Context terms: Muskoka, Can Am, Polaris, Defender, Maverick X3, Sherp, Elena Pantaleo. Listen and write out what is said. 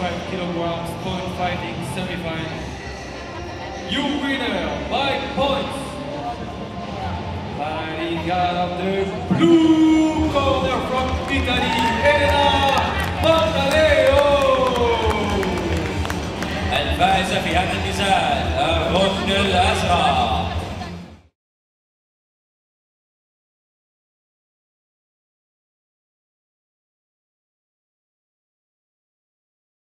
65 kilograms, point fighting semifinal. You winner by points. Fighting out of the blue corner from Italy, Elena Pantaleo. الفائزة في هذا النزال الركن الأزرق.